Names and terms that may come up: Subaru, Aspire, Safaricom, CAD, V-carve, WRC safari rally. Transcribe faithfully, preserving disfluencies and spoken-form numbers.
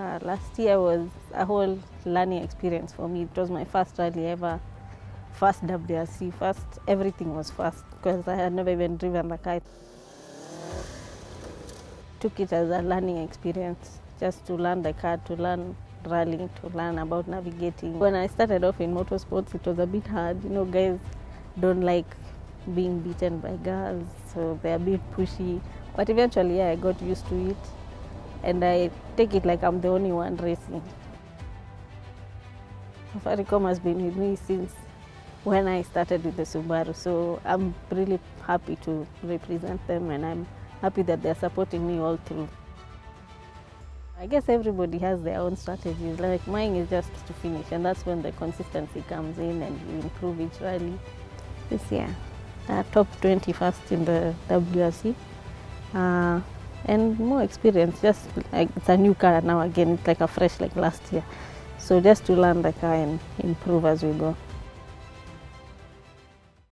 Uh, last year was a whole learning experience for me. It was my first rally ever, first W R C, first, everything was first because I had never even driven the car. Took it as a learning experience, just to learn the car, to learn rallying, to learn about navigating. When I started off in motorsports, it was a bit hard. You know, guys don't like being beaten by girls, so they're a bit pushy. But eventually, yeah, I got used to it. And I take it like I'm the only one racing. Safaricom has been with me since when I started with the Subaru, so I'm really happy to represent them, and I'm happy that they're supporting me all through. I guess everybody has their own strategies. Like mine is just to finish, and that's when the consistency comes in and you improve each rally. This year, uh, top twenty-first in the W R C. Uh, and more experience, just like it's a new car now again, it's like a fresh like last year. So just to learn the car and improve as we go.